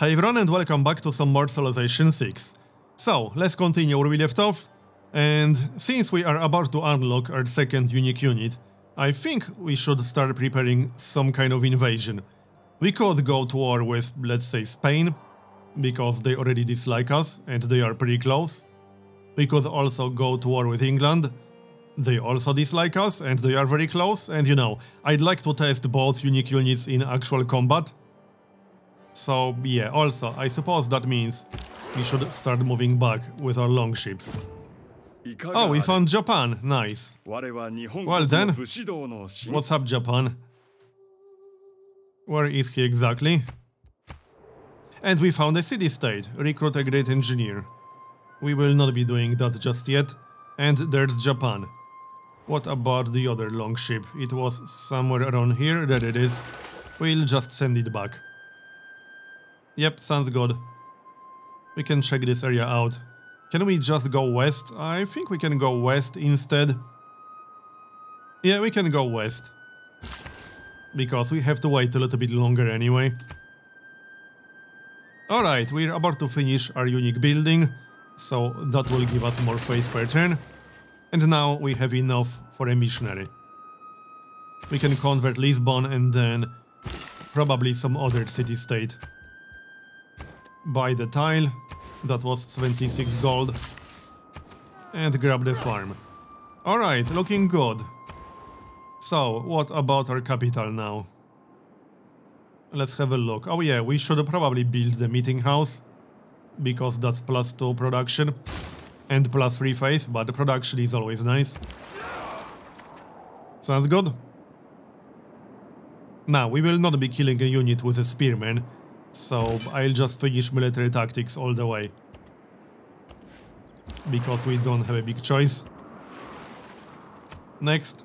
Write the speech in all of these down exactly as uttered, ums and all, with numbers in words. Hi everyone and welcome back to some more Civilization six. So, let's continue where we left off, and since we are about to unlock our second unique unit, I think we should start preparing some kind of invasion. We could go to war with, let's say, Spain, because they already dislike us and they are pretty close. We could also go to war with England. They also dislike us and they are very close, and you know, I'd like to test both unique units in actual combat. So yeah, also, I suppose that means we should start moving back with our longships. Oh, we found Japan, nice. Well then, what's up, Japan? Where is he exactly? And we found a city-state, recruit a great engineer. We will not be doing that just yet. And there's Japan. What about the other longship? It was somewhere around here, there it is. We'll just send it back. Yep, sounds good. We can check this area out. Can we just go west? I think we can go west instead. Yeah, we can go west. Because we have to wait a little bit longer anyway. Alright, we're about to finish our unique building, so that will give us more faith per turn. And now we have enough for a missionary. We can convert Lisbon and then probably some other city-state. Buy the tile, that was seventy-six gold, and grab the farm. Alright, looking good. So, what about our capital now? Let's have a look. Oh yeah, we should probably build the meeting house, because that's plus two production and plus three faith, but the production is always nice. Sounds good. Now, we will not be killing a unit with a spearman. So, I'll just finish military tactics all the way. Because we don't have a big choice. Next.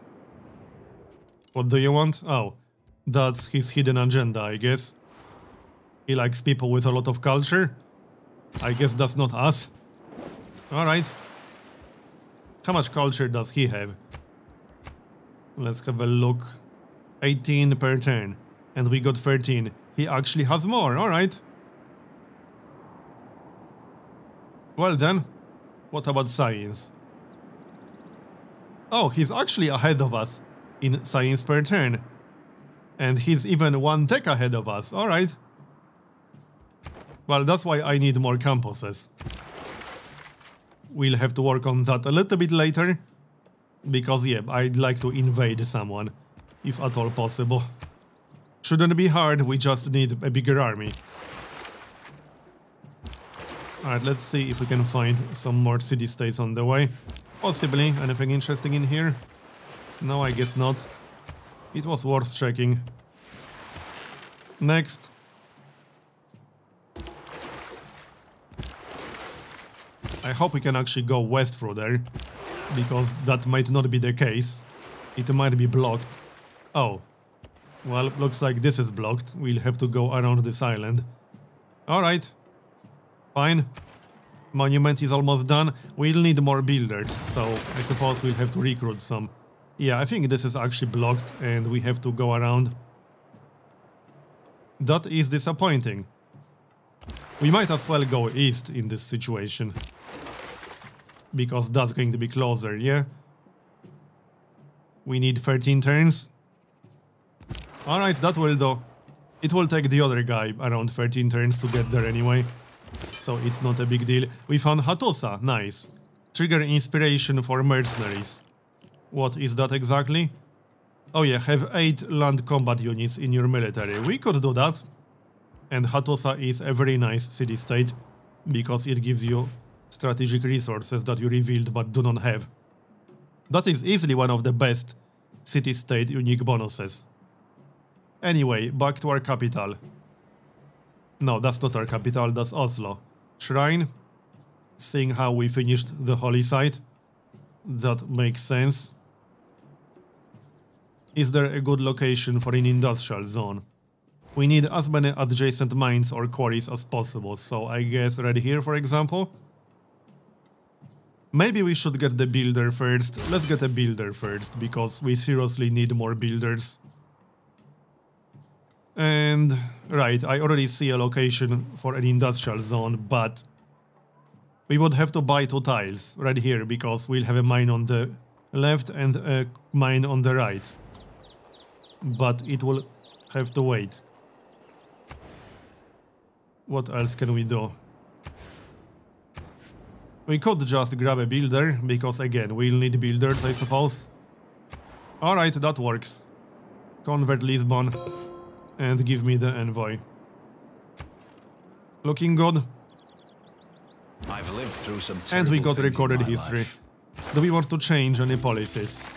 What do you want? Oh, that's his hidden agenda, I guess. He likes people with a lot of culture. I guess that's not us. Alright. How much culture does he have? Let's have a look. eighteen per turn. And we got thirteen. He actually has more, alright. Well then, what about science? Oh, he's actually ahead of us in science per turn. And he's even one tech ahead of us, alright. Well, that's why I need more campuses. We'll have to work on that a little bit later. Because, yeah, I'd like to invade someone, if at all possible. Shouldn't be hard, we just need a bigger army. Alright, let's see if we can find some more city-states on the way. Possibly, anything interesting in here? No, I guess not. It was worth checking. Next. I hope we can actually go west through there, because that might not be the case. It might be blocked. Oh. Well, looks like this is blocked. We'll have to go around this island. Alright. Fine. Monument is almost done. We'll need more builders, so I suppose we'll have to recruit some. Yeah, I think this is actually blocked and we have to go around. That is disappointing. We might as well go east in this situation. Because that's going to be closer, yeah? We need thirteen turns. Alright, that will do. It will take the other guy around thirteen turns to get there anyway. So it's not a big deal. We found Hattusa, nice. Trigger inspiration for mercenaries. What is that exactly? Oh yeah, have eight land combat units in your military. We could do that. And Hattusa is a very nice city-state, because it gives you strategic resources that you revealed but do not have. That is easily one of the best city-state unique bonuses. Anyway, back to our capital. No, that's not our capital, that's Oslo. Shrine. Seeing how we finished the holy site. That makes sense. Is there a good location for an industrial zone? We need as many adjacent mines or quarries as possible, so I guess right here, for example. Maybe we should get the builder first. Let's get a builder first, because we seriously need more builders. And right, I already see a location for an industrial zone, but we would have to buy two tiles right here, because we'll have a mine on the left and a mine on the right. But it will have to wait. What else can we do? We could just grab a builder, because again, we'll need builders, I suppose. Alright, that works. Convert Lisbon and give me the envoy. Looking good. I've lived through some terrible things in my life. And we got recorded history. Do we want to change any policies?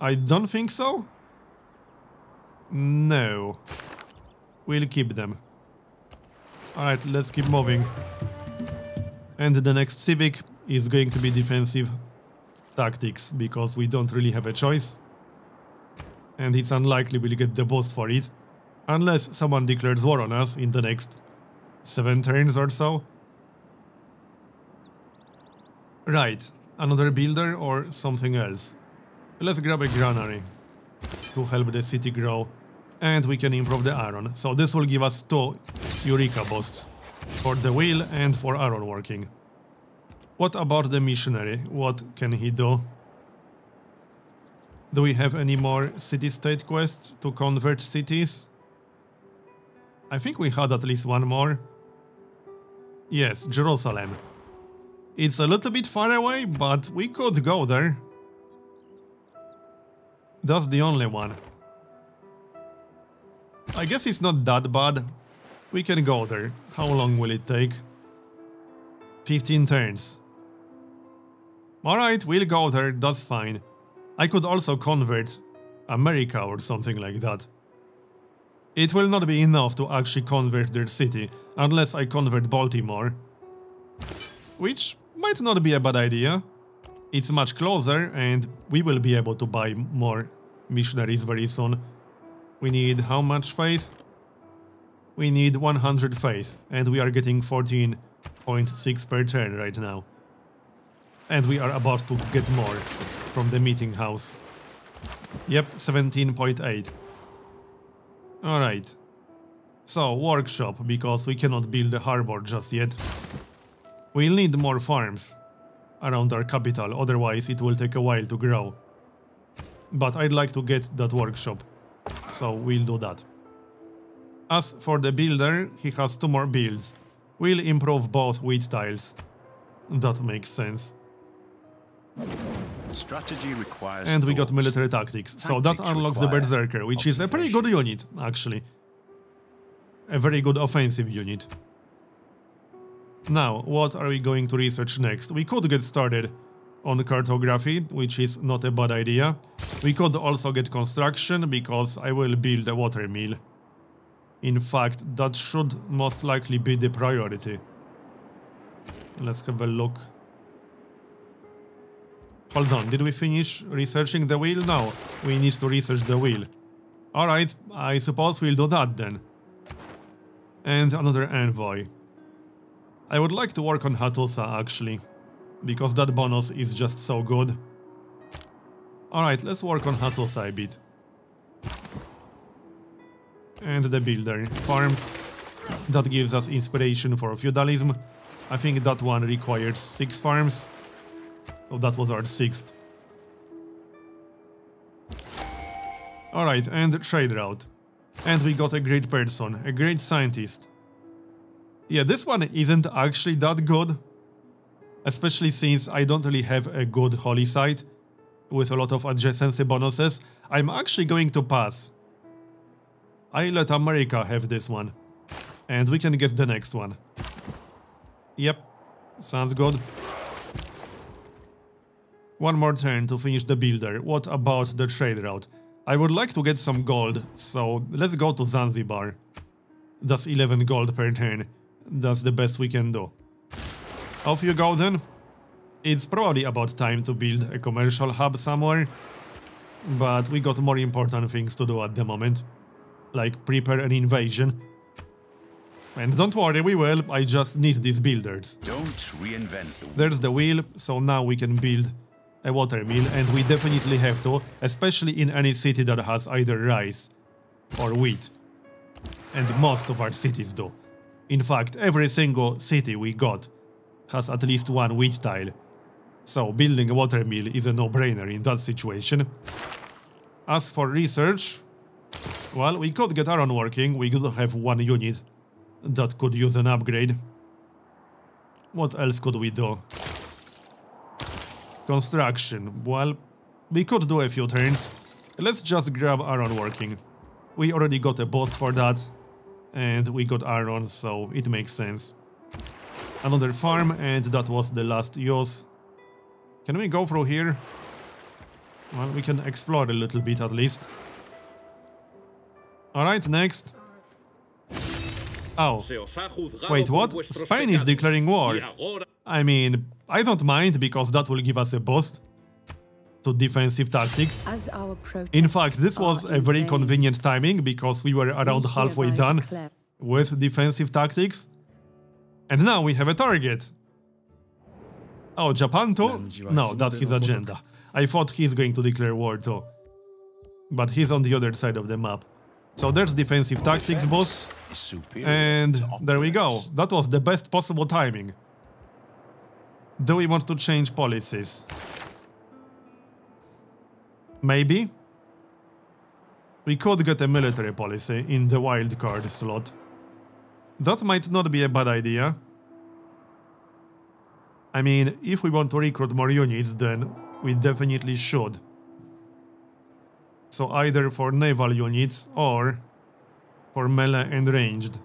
I don't think so. No. We'll keep them. Alright, let's keep moving. And the next civic is going to be defensive tactics, because we don't really have a choice. And it's unlikely we'll get the boost for it, unless someone declares war on us in the next seven turns or so. Right, another builder or something else. Let's grab a granary to help the city grow, and we can improve the iron. So this will give us two Eureka boosts, for the wheel and for iron working. What about the missionary? What can he do? Do we have any more city-state quests to convert cities? I think we had at least one more. Yes, Jerusalem. It's a little bit far away, but we could go there. That's the only one. I guess it's not that bad. We can go there. How long will it take? fifteen turns. Alright, we'll go there, that's fine. I could also convert America or something like that. It will not be enough to actually convert their city, unless I convert Baltimore. Which might not be a bad idea. It's much closer and we will be able to buy more missionaries very soon. We need how much faith? We need one hundred faith, and we are getting fourteen point six per turn right now. And we are about to get more from the meeting house. Yep, seventeen point eight. Alright. So, workshop, because we cannot build a harbor just yet. We'll need more farms around our capital, otherwise it will take a while to grow. But I'd like to get that workshop, so we'll do that. As for the builder, he has two more builds. We'll improve both wheat tiles. That makes sense. Strategy requires and we got military tactics, tactics so that unlocks the Berserker, which is a pretty good unit, actually. A very good offensive unit. Now, what are we going to research next? We could get started on cartography, which is not a bad idea. We could also get construction, because I will build a water mill. In fact, that should most likely be the priority. Let's have a look. Hold on, did we finish researching the wheel? No, we need to research the wheel. Alright, I suppose we'll do that then. And another envoy. I would like to work on Hattusa actually, because that bonus is just so good. Alright, let's work on Hattusa a bit. And the builder farms. That gives us inspiration for feudalism. I think that one requires six farms. So that was our sixth. Alright, and trade route. And we got a great person, a great scientist. Yeah, this one isn't actually that good. Especially since I don't really have a good holy site with a lot of adjacency bonuses. I'm actually going to pass. I let America have this one, and we can get the next one. Yep, sounds good. One more turn to finish the builder. What about the trade route? I would like to get some gold, so let's go to Zanzibar. That's eleven gold per turn. That's the best we can do. Off you go then. It's probably about time to build a commercial hub somewhere, but we got more important things to do at the moment. Like prepare an invasion. And don't worry, we will, I just need these builders. Don't reinvent the wheel. There's the wheel, so now we can build a water mill, and we definitely have to, especially in any city that has either rice or wheat. and most of our cities do. In fact, every single city we got has at least one wheat tile, so building a water mill is a no-brainer in that situation. As for research, well, we could get iron working, we could have one unit that could use an upgrade. What else could we do? Construction, well, we could do a few turns. Let's just grab iron working. We already got a boost for that, and we got iron, so it makes sense. Another farm, and that was the last use. Can we go through here? Well, we can explore a little bit at least. Alright, next. Oh. Wait, what? Spain is declaring war. I mean, I don't mind, because that will give us a boost to defensive tactics. In fact, this was a very convenient timing, because we were around halfway done with defensive tactics. And now we have a target. Oh, Japan too? No, that's his agenda. I thought he's going to declare war too. But he's on the other side of the map. So there's defensive tactics boost. And there we go. That was the best possible timing. Do we want to change policies? Maybe. We could get a military policy in the wildcard slot. That might not be a bad idea. I mean, if we want to recruit more units, then we definitely should. So either for naval units or for melee and ranged.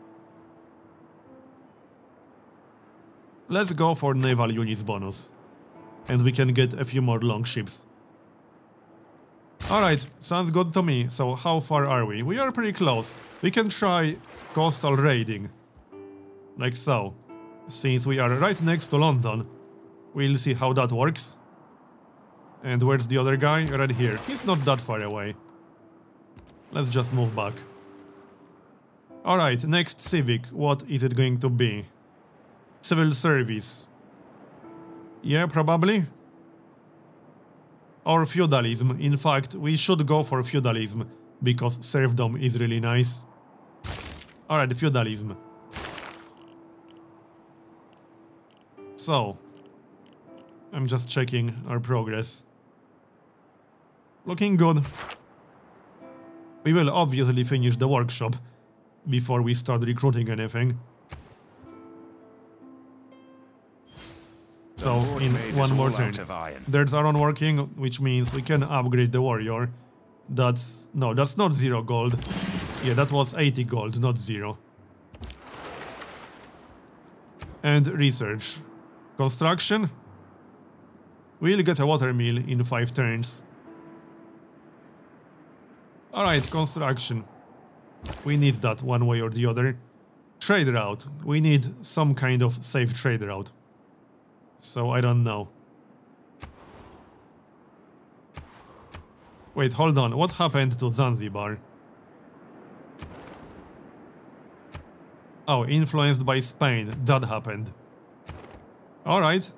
Let's go for naval units bonus. And we can get a few more longships. Alright, sounds good to me. So how far are we? We are pretty close. We can try coastal raiding. Like so. Since we are right next to London, we'll see how that works. And where's the other guy? Right here. He's not that far away. Let's just move back. Alright, next civic. What is it going to be? Civil service. Yeah, probably. Or feudalism. In fact, we should go for feudalism, because serfdom is really nice. Alright, feudalism. So, I'm just checking our progress. Looking good. We will obviously finish the workshop before we start recruiting anything. So, in one more turn. There's iron working, which means we can upgrade the warrior. That's... no, that's not zero gold. Yeah, that was eighty gold, not zero. And research. Construction? We'll get a water mill in five turns. Alright, construction. We need that one way or the other. Trade route. We need some kind of safe trade route. So I don't know. Wait, hold on. What happened to Zanzibar? Oh, influenced by Spain. That happened. Alright.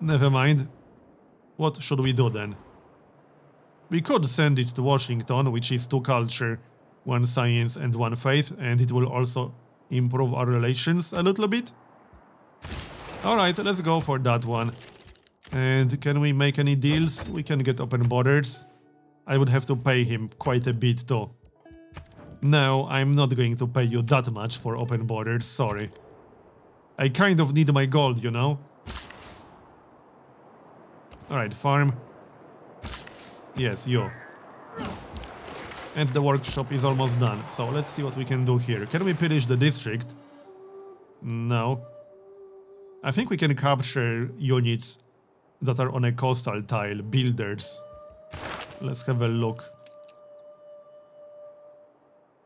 Never mind. What should we do then? We could send it to Washington, which is two culture, one science and one faith, and it will also improve our relations a little bit. Alright, let's go for that one. And can we make any deals? We can get open borders. I would have to pay him quite a bit too. No, I'm not going to pay you that much for open borders, sorry. I kind of need my gold, you know? Alright, farm. Yes, you. And the workshop is almost done, so let's see what we can do here. Can we pillage the district? No. I think we can capture units that are on a coastal tile, builders. Let's have a look.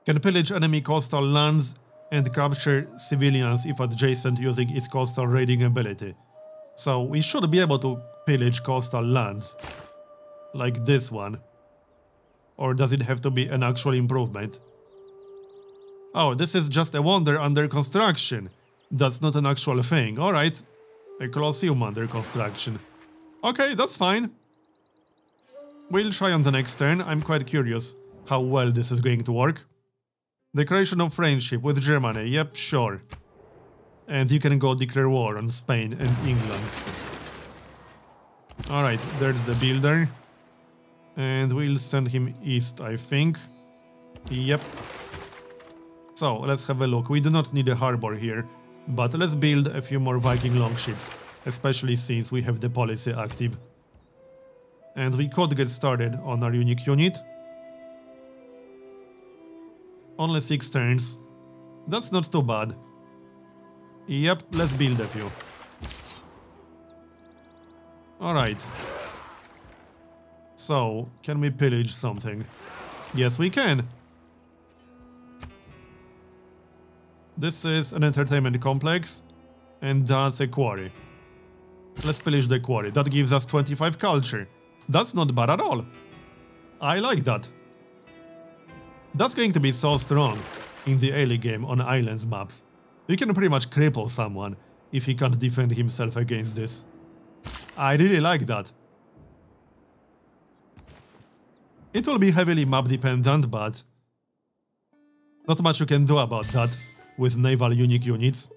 Can pillage enemy coastal lands and capture civilians if adjacent using its coastal raiding ability. So we should be able to pillage coastal lands. Like this one. Or does it have to be an actual improvement? Oh, this is just a wonder under construction. That's not an actual thing, alright. A Colosseum under construction. Okay, that's fine. We'll try on the next turn, I'm quite curious how well this is going to work. Declaration of Friendship with Germany, yep, sure. And you can go declare war on Spain and England. Alright, there's the builder. And we'll send him east, I think. Yep. So, let's have a look. We do not need a harbor here, but let's build a few more Viking longships, especially since we have the policy active. And we could get started on our unique unit. Only six turns. That's not too bad. Yep, let's build a few. Alright. So, can we pillage something? Yes, we can! This is an entertainment complex, and that's a quarry. Let's pillage the quarry. That gives us twenty-five culture. That's not bad at all. I like that. That's going to be so strong in the early game on islands maps. You can pretty much cripple someone if he can't defend himself against this. I really like that. It will be heavily map dependent, but not much you can do about that with naval unique units.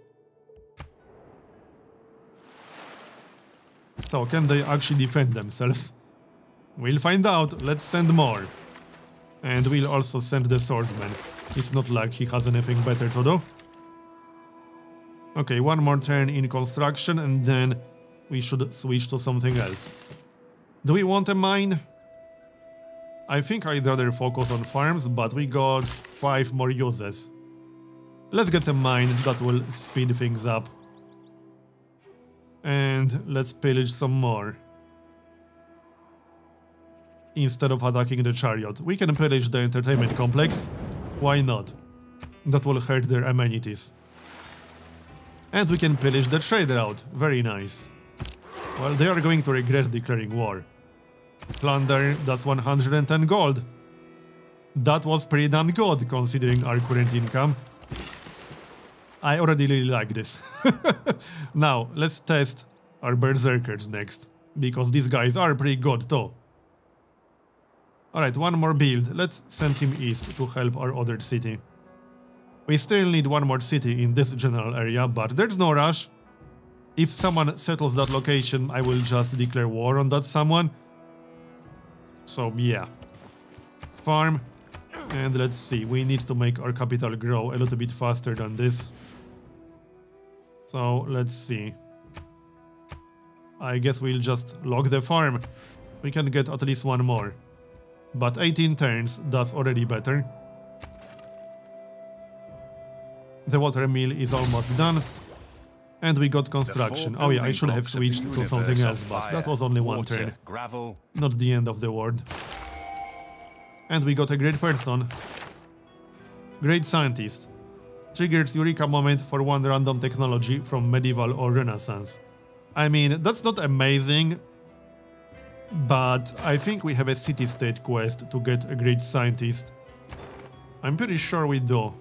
So, can they actually defend themselves? We'll find out. Let's send more. And we'll also send the swordsman. It's not like he has anything better to do. Okay, one more turn in construction and then we should switch to something else. Do we want a mine? I think I'd rather focus on farms, but we got five more uses. Let's get a mine that will speed things up. And let's pillage some more. Instead of attacking the chariot, we can pillage the entertainment complex. Why not? That will hurt their amenities. And we can pillage the trade route. Very nice. Well, they are going to regret declaring war. Plunder, that's one hundred ten gold. That was pretty damn good, considering our current income. I already really like this. Now, let's test our berserkers next, because these guys are pretty good too. Alright, one more build. Let's send him east to help our other city. We still need one more city in this general area, but there's no rush. If someone settles that location, I will just declare war on that someone. So, yeah. Farm. And let's see, we need to make our capital grow a little bit faster than this. So, let's see. I guess we'll just lock the farm. We can get at least one more. But eighteen turns, that's already better. The water mill is almost done. And we got construction. Oh yeah, I should have switched to something else, but that was only one turn. Gravel. Not the end of the world. And we got a great person. Great scientist. Triggers Eureka moment for one random technology from medieval or renaissance. I mean, that's not amazing, but I think we have a city-state quest to get a great scientist. I'm pretty sure we do.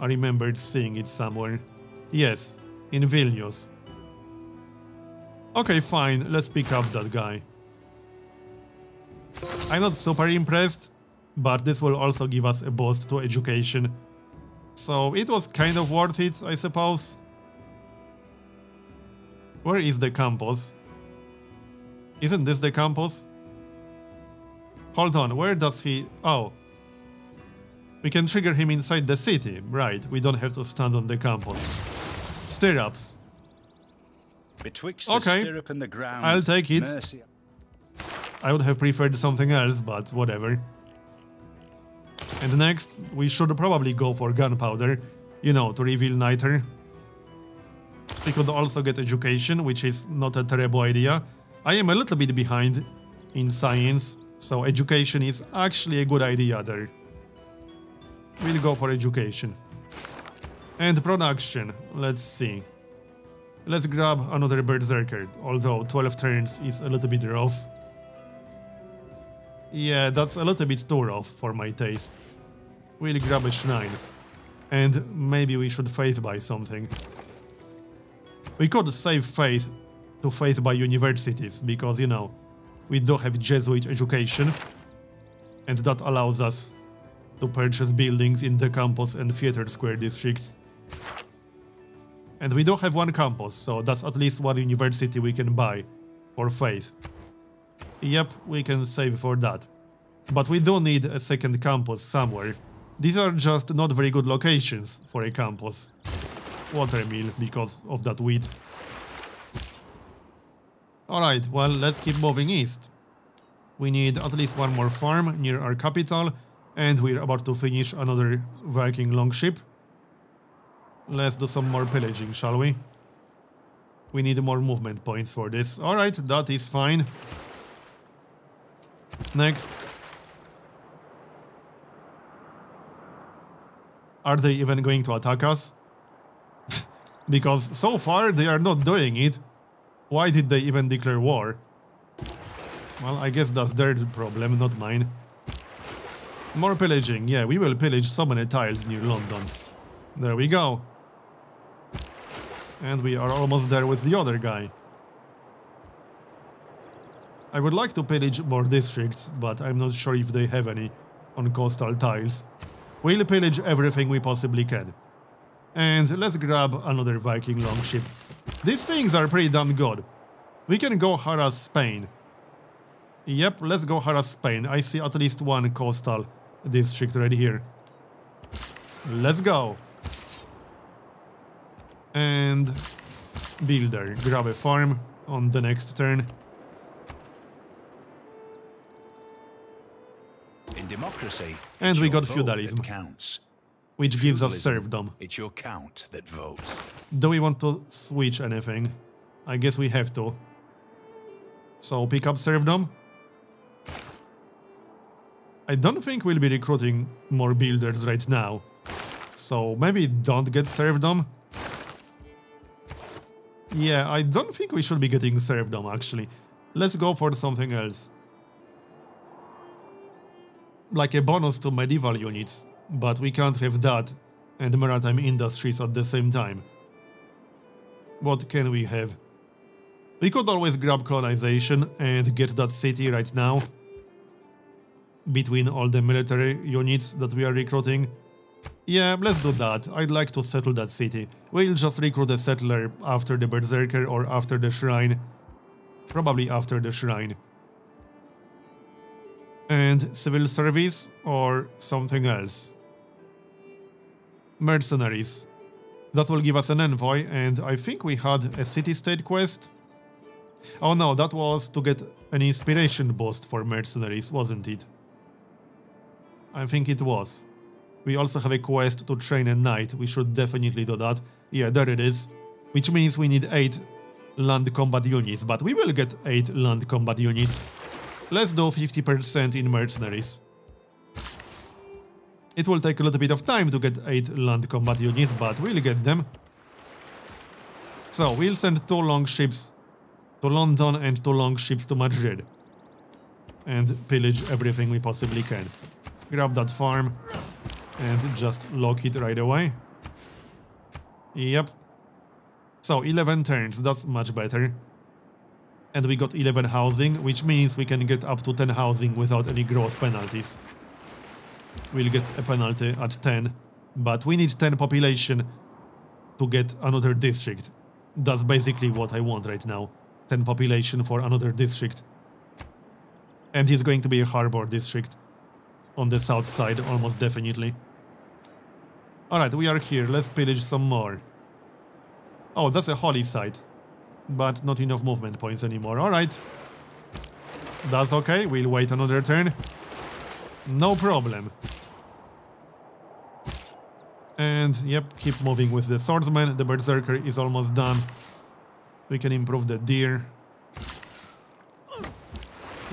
I remembered seeing it somewhere. Yes, in Vilnius. Okay, fine, let's pick up that guy. I'm not super impressed, but this will also give us a boost to education. So it was kind of worth it, I suppose. Where is the campus? Isn't this the campus? Hold on, where does he... Oh. We can trigger him inside the city, right, we don't have to stand on the campus. Stirrups. Betwixt the stirrup and the ground. I'll take it. Mercy. I would have preferred something else, but whatever. And next, we should probably go for gunpowder, you know, to reveal niter. We could also get education, which is not a terrible idea. I am a little bit behind in science, so education is actually a good idea there. We'll go for education. And production, let's see. Let's grab another berserker, although twelve turns is a little bit rough. Yeah, that's a little bit too rough for my taste. We'll grab a shrine. And maybe we should faith buy something. We could save faith to faith buy universities, because, you know, we do have Jesuit education. And that allows us to purchase buildings in the campus and theater square districts. And we do have one campus, so that's at least one university we can buy for faith. Yep, we can save for that. But we do need a second campus somewhere. These are just not very good locations for a campus. Watermill, because of that weed. Alright, well, let's keep moving east. We need at least one more farm near our capital, and we're about to finish another Viking longship. Let's do some more pillaging, shall we? We need more movement points for this. Alright, that is fine. Next. Are they even going to attack us? Because so far they are not doing it. Why did they even declare war? Well, I guess that's their problem, not mine. More pillaging. Yeah, we will pillage so many tiles near London. There we go. And we are almost there with the other guy. I would like to pillage more districts, but I'm not sure if they have any on coastal tiles. We'll pillage everything we possibly can. And let's grab another Viking longship. These things are pretty damn good. We can go harass Spain. Yep, let's go harass Spain. I see at least one coastal district right here. Let's go. And builder, grab a farm on the next turn. In democracy, and we got feudalism, counts. Which feudalism gives us serfdom. It's your count that votes. Do we want to switch anything? I guess we have to. So pick up serfdom. I don't think we'll be recruiting more builders right now, so maybe don't get serfdom. Yeah, I don't think we should be getting serfdom actually. Let's go for something else. Like a bonus to medieval units, but we can't have that and maritime industries at the same time. What can we have? We could always grab colonization and get that city right now. Between all the military units that we are recruiting. Yeah, let's do that. I'd like to settle that city. We'll just recruit a settler after the Berserker or after the Shrine. Probably after the Shrine. And civil service or something else. Mercenaries. That will give us an envoy, and I think we had a city-state quest. Oh no, that was to get an inspiration boost for mercenaries, wasn't it? I think it was. We also have a quest to train a knight. We should definitely do that. Yeah, there it is. Which means we need eight land combat units, but we will get eight land combat units. Let's do fifty percent in mercenaries. It will take a little bit of time to get eight land combat units, but we'll get them. So we'll send two longships to London and two longships to Madrid. And pillage everything we possibly can. Grab that farm and just lock it right away. Yep. So eleven turns, that's much better. And we got eleven housing, which means we can get up to ten housing without any growth penalties. We'll get a penalty at ten, but we need ten population to get another district. That's basically what I want right now. ten population for another district. And it's going to be a harbor district. On the south side, almost definitely. Alright, we are here. Let's pillage some more. Oh, that's a holy site. But not enough movement points anymore. Alright. That's okay. We'll wait another turn. No problem. And, yep, keep moving with the swordsman. The berserker is almost done. We can improve the deer.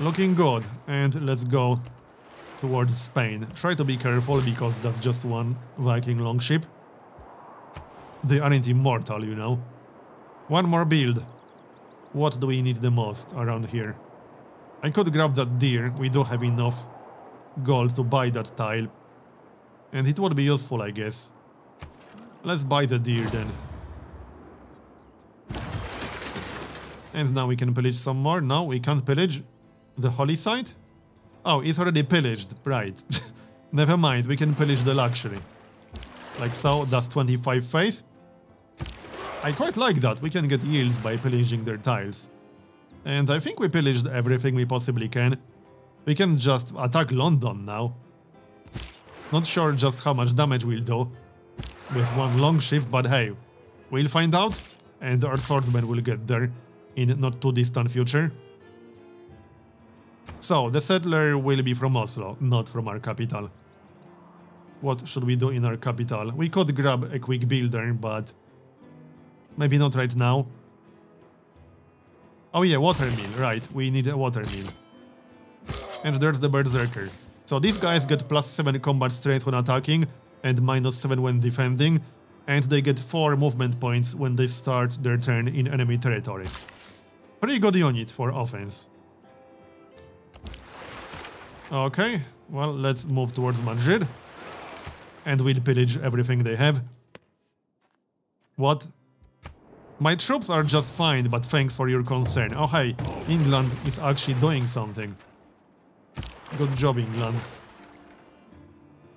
Looking good. And let's go towards Spain. Try to be careful because that's just one Viking longship. They aren't immortal, you know. One more build. What do we need the most around here? I could grab that deer. We do have enough gold to buy that tile. And it would be useful, I guess. Let's buy the deer then. And now we can pillage some more. No, we can't pillage the holy site. Oh, it's already pillaged, right. Never mind, we can pillage the luxury. Like so, that's twenty-five faith. I quite like that, we can get yields by pillaging their tiles. And I think we pillaged everything we possibly can. We can just attack London now. Not sure just how much damage we'll do with one long ship, but hey, we'll find out, and our swordsmen will get there in not too distant future. So, the settler will be from Oslo, not from our capital. What should we do in our capital? We could grab a quick builder, but maybe not right now. Oh yeah, watermill, right, we need a watermill. And there's the berserker. So these guys get plus seven combat strength when attacking, and minus seven when defending, and they get four movement points when they start their turn in enemy territory. Pretty good unit for offense. Okay, well, let's move towards Madrid, and we'll pillage everything they have. What? My troops are just fine, but thanks for your concern. Oh hey, England is actually doing something. Good job, England.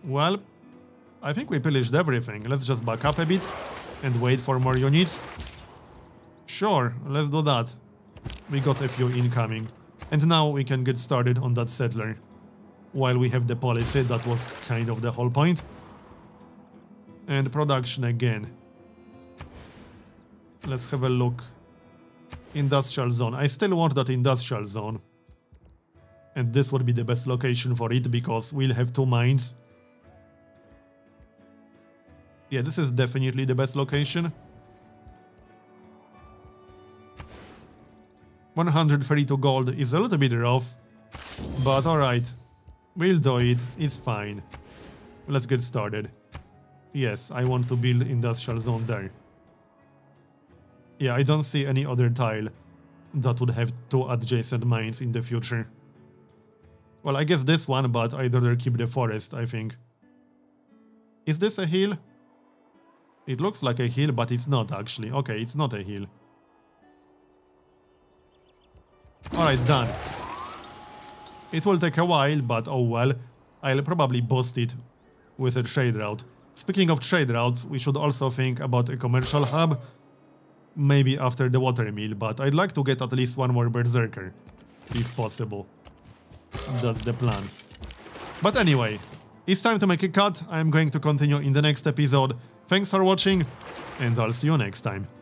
Well, I think we pillaged everything. Let's just back up a bit and wait for more units. Sure, let's do that. We got a few incoming. And now we can get started on that settler. While we have the policy, that was kind of the whole point. And production again. Let's have a look. Industrial zone. I still want that industrial zone. And this would be the best location for it, because we'll have two mines. Yeah, this is definitely the best location. one hundred thirty-two gold is a little bit rough, but alright. We'll do it, it's fine. Let's get started. Yes, I want to build industrial zone there. Yeah, I don't see any other tile that would have two adjacent mines in the future. Well, I guess this one, but I'd rather keep the forest, I think. Is this a hill? It looks like a hill, but it's not actually. Okay, it's not a hill. Alright, done. It will take a while, but oh well. I'll probably boost it with a trade route. Speaking of trade routes, we should also think about a commercial hub. Maybe after the watermill, but I'd like to get at least one more berserker, if possible. That's the plan. But anyway, it's time to make a cut. I'm going to continue in the next episode. Thanks for watching, and I'll see you next time.